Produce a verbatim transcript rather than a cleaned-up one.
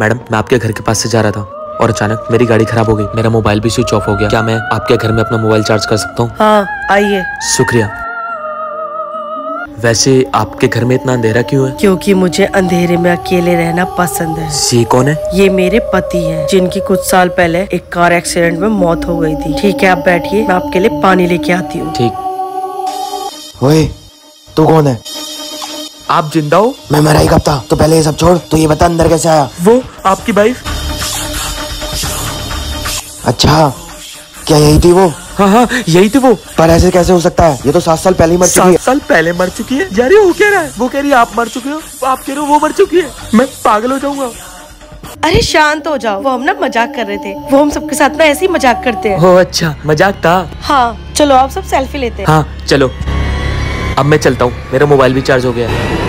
Madam, मैं आपके घर के पास से जा रहा था और अचानक मेरी गाड़ी खराब हो गई। मेरा मोबाइल भी स्विच ऑफ हो गया। क्या मैं आपके घर में अपना मोबाइल चार्ज कर सकता हूँ? हाँ, आइए। शुक्रिया। वैसे आपके घर में इतना अंधेरा क्यों है? क्योंकि मुझे अंधेरे में अकेले रहना पसंद है। ये कौन है? ये मेरे पति हैं, जिनकी कुछ साल पहले एक कार एक्सीडेंट में मौत हो गई थी। ठीक है, आप बैठिए, मैं आपके लिए पानी लेके आती हूँ। ठीक। ओए, तू कौन है? आप जिंदा हो? मैं मरा ही कब था। तो पहले ये सब छोड़, तो ये बता अंदर कैसे आया? वो आपकी वाइफ। अच्छा, क्या यही थी वो? हाँ हाँ, यही थी वो। पर ऐसे कैसे हो सकता है? ये तो सात साल पहले मर चुकी है। सात साल पहले मर चुकी है? यार वो कह रहा है, वो कह रही है आप मर चुके हो, आप कह रहे हो वो मर चुकी है। मैं पागल हो जाऊंगा। अरे शांत हो जाओ, वो हम ना मजाक कर रहे थे। वो हम सबके साथ ना ऐसे ही मजाक करते हैं। हो अच्छा, मजाक था। हाँ चलो, आप सब सेल्फी लेते हैं। हाँ चलो, अब मैं चलता हूँ, मेरा मोबाइल भी चार्ज हो गया है।